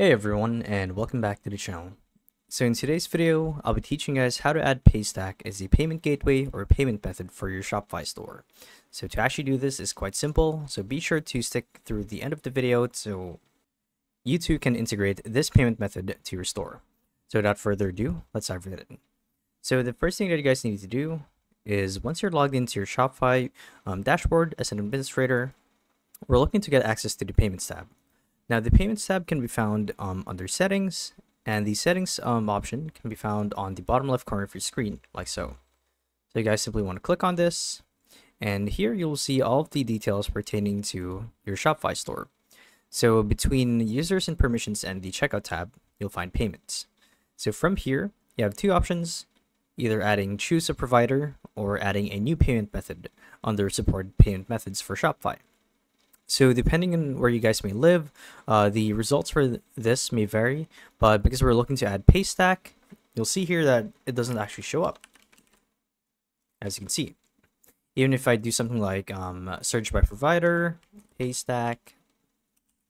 Hey everyone, and welcome back to the channel. So in today's video, I'll be teaching you guys how to add Paystack as a payment gateway or payment method for your Shopify store. So to actually do this is quite simple, so be sure to stick through the end of the video so you too can integrate this payment method to your store. So without further ado, let's dive right in. So the first thing that you guys need to do is once you're logged into your Shopify dashboard as an administrator, we're looking to get access to the Payments tab. Now, the Payments tab can be found under Settings, and the Settings option can be found on the bottom left corner of your screen, like so. So you guys simply want to click on this, and here you'll see all of the details pertaining to your Shopify store. So between Users and Permissions and the Checkout tab, you'll find Payments. So from here, you have two options, either adding Choose a Provider or adding a new payment method under Supported Payment Methods for Shopify. So depending on where you guys may live, the results for this may vary, but because we're looking to add Paystack, you'll see here that it doesn't actually show up, as you can see. Even if I do something like search by provider, Paystack,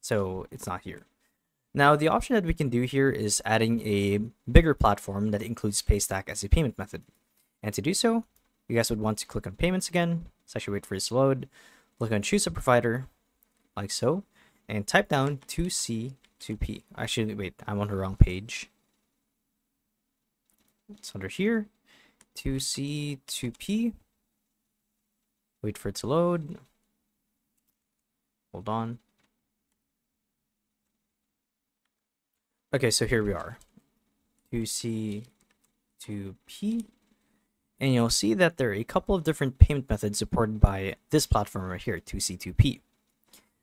so it's not here. Now, the option that we can do here is adding a bigger platform that includes Paystack as a payment method. And to do so, you guys would want to click on Payments again, so I should wait for this to load, click on Choose a Provider, like so, and type down 2C2P. Actually, wait, I'm on the wrong page. It's under here, 2C2P. Wait for it to load. Hold on. Okay, so here we are, 2C2P. And you'll see that there are a couple of different payment methods supported by this platform right here, 2C2P.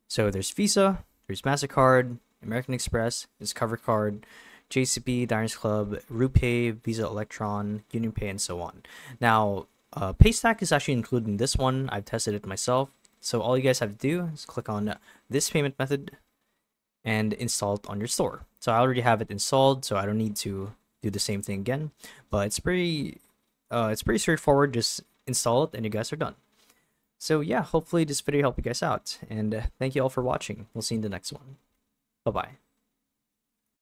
So there's Visa, there's MasterCard, American Express, Discover Card, JCB, Diners Club, RuPay, Visa Electron, UnionPay, and so on. Now, Paystack is actually included in this one. I've tested it myself. So all you guys have to do is click on this payment method and install it on your store. So I already have it installed, so I don't need to do the same thing again. But it's pretty straightforward. Just install it, and you guys are done. So yeah, hopefully this video helped you guys out, and thank you all for watching. We'll see you in the next one. Bye-bye.